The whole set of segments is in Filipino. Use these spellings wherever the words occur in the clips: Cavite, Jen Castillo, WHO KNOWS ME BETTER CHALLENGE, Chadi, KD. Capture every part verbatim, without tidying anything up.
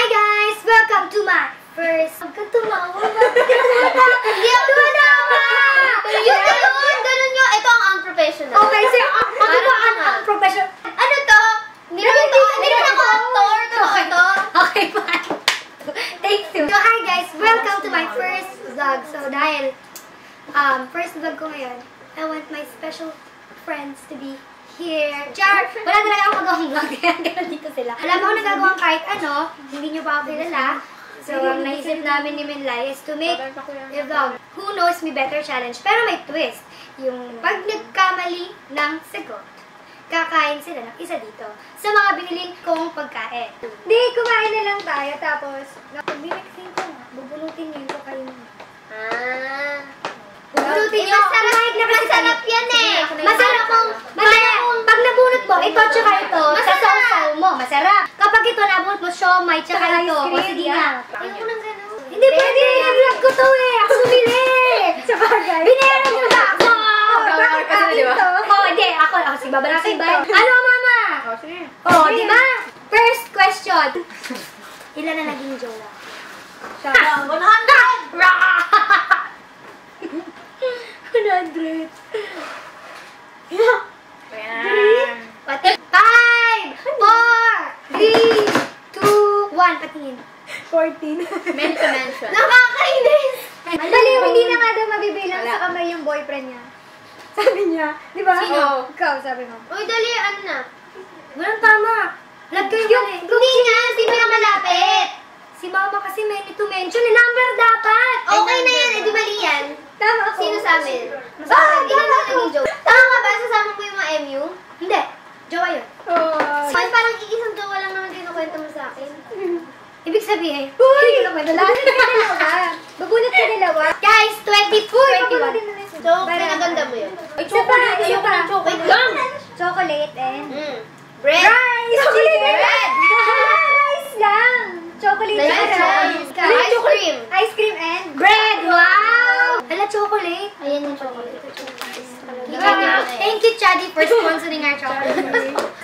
Hi guys! Welcome to my first... Welcome to my... Yun! Ganun nyo! Ito ang unprofessional. Okay, sir. Ano ba ang unprofessional? Ano to? Hindi naman to. Hindi naman ako actor. Okay to. Okay, fine. Thank you. So, hi guys! Welcome to my first vlog. So, dahil um, first vlog ko ngayon, I want my special friends to be here. Char! Wala talaga akong magawang vlog. Kaya gano'n dito sila. Alam mo, nagagawang kahit ano. Hindi nyo pa ako kilala. So, ang naisip namin ni Minlay is to make a vlog. Who knows me better challenge. Pero may twist. Yung pag nagkamali ng sagot, kakain sila ng isa dito. Sa mga biniling kong pagkain. Hindi, kumain na lang tayo. Tapos, pag-mixing ko na, bubunutin nyo yung kakain mo. Ah. Bubunutin nyo. Masarap yan eh. Masarap kong... Pag nabunot mo, ito tsaka ito, sasaw-saw mo. Masarap. Kapag ito nabunot mo, siomay tsaka ito. O sige na. Ayaw ko nang gano'n. Hindi pwede. I-vlog ko to eh. Ako bumili. Sabagay. Binayaran mo na ako. Bakit akin to? Oo, hindi. Ako, ako. Sige, babalik si Bay. Ano, mama? Oo, sige. Oo, di ba? First question. Ilan na naging jowa? Siya. one hundred! Raaah! one hundred. Yeah. Pati five, four, three, two, one. Patingin. fourteen. Men to mention. Nakakainis! Baliw, hindi na nga daw mabibilang sa kamay yung boyfriend niya. Sabi niya, di ba? Sino? Ikaw, sabi mo. Uy, dali, ano na? Walang tama. Lag kayo pala eh. Hindi nga, si Mama malapit. Si Mama kasi may need to mention. Eh, number dapat. Okay na yan, eh, di mali yan. Tama ako. Sino sa amin? Ah, tama ako. Tama ka ba? Sasama ko yung mga M U? Hindi. Jowa yun. Oh. Ay, parang iisang jowa lang naman kinukwento mo sa akin. Ibig sabihin, uy! Kinukwento lang. Babunot ka dalawa. Guys, twenty-four, twenty-one. So, pinaganda mo yun. Ay, chocolate. Isa pa, isa pa. Wait lang. Chocolate and... Bread. Rice. Chocolate and bread. Rice lang. Chocolate and rice. Ice cream. Ice cream and... Bread. Wow! Hala, chocolate. Ayan yung chocolate. Thank you, Chadi, for sponsoring our chocolate.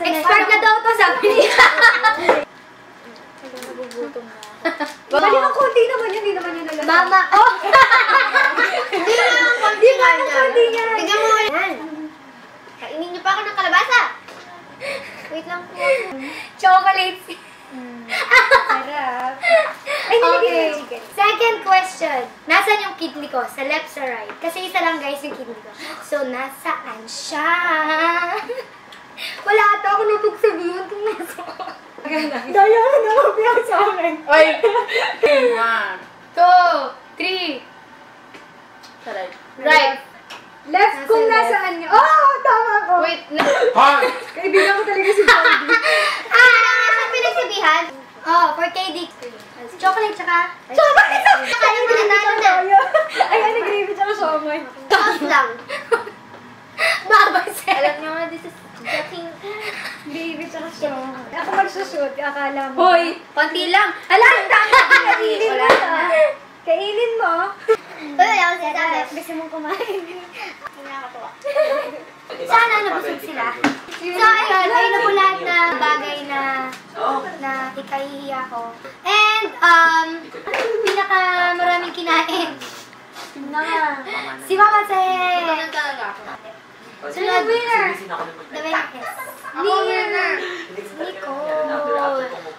Expert na daw to, sabi niya. Bali ang konti naman yun, hindi naman yun nalaman. Mama! Oh! Hindi naman ang konti nga niya. Tignan mo yan. Kainin niyo pa ako ng kalabasa. Wait lang po. Chocolate. Harap. Okay. Second question. Nasaan yung kidney ko? Sa left, sa right? Kasi isa lang guys yung kidney ko. So, nasaan siya? Wala ata ako napagsabihin kung nasa ko. Daya na naman piyang sa amin. Oy! One, two, three. Sa right. Right. Left kung nasaan niya. Oh! Tama ko! Wait. Kaibigan ko talaga si Chadi. Pinagsabihan? Oh, for K D. Chocolate tsaka... Chocolate! Kaya mo na tayo. Ayan, nag-gravy tsaka siomay. Toss lang. Babas eh. Alam nyo nga, this is getting... Baby tsaka siomay. Ako magsushoot, akala mo. Hoy! Konti lang. Alam! Kainin mo na. Kainin mo. Uy, wala ko siya sabi. Gusto mong kumain. Nakakatawa. Sana nabusog sila. So, ayun. Ayun na po lahat na bagay na... na ikahihiya ko. And, um, pinakamaraming kinain. Si Mama Seh! Sunod, winner! The winner is winner! Nico!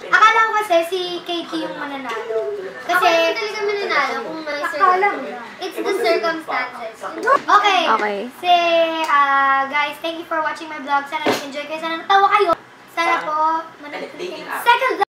Akala ko kasi si Katie yung mananalo. Kasi, ako talaga mananalo kung may circumstances. It's the circumstances. Okay. So, guys, thank you for watching my vlog. Sana nag-enjoy kayo. Sana natawa kayo. Sana po, mananalo. Second